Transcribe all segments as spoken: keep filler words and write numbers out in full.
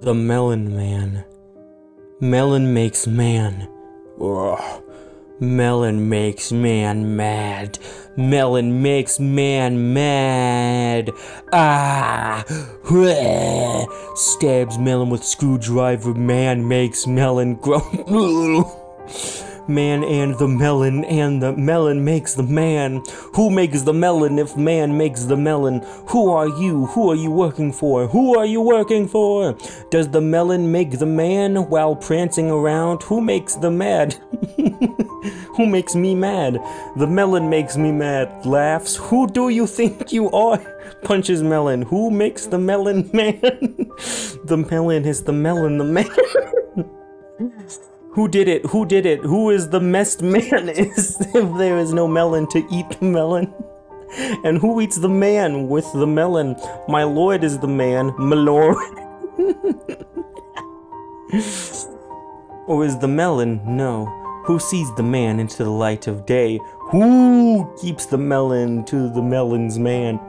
The Melon Man. Melon makes man. Ugh. Melon makes man mad. Melon makes man mad. Ah! Hwah. Stabs melon with screwdriver. Man makes melon grow. Man and the melon, and the melon makes the man. Who makes the melon if man makes the melon? Who are you? Who are you working for? Who are you working for? Does the melon make the man while prancing around? Who makes the mad? Who makes me mad? The melon makes me mad. Laughs. Who do you think you are? Punches melon. Who makes the melon man? The melon is the melon, the man. Who did it? Who did it? Who is the messed man is if there is no melon to eat the melon? And who eats the man with the melon? My lord is the man, my lord. Or is the melon? No. Who sees the man into the light of day? Who keeps the melon to the melon's man?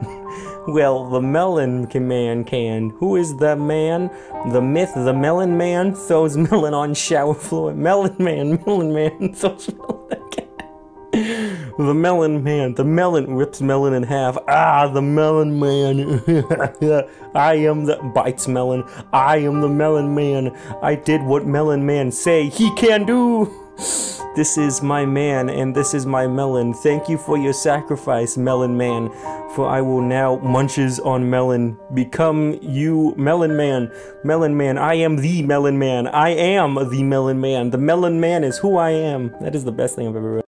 Well, the melon man can. Who is the man? The myth, the melon man throws melon on shower floor. Melon man, melon man throws melon again. The melon man, the melon rips melon in half. Ah, the melon man. I am the bites melon. I am the melon man. I did what melon man say he can do. This is my man, and this is my melon. Thank you for your sacrifice, Melon Man, for I will now munches on melon. Become you, Melon Man. Melon Man, I am the Melon Man. I am the Melon Man. The Melon Man is who I am. That is the best thing I've ever read.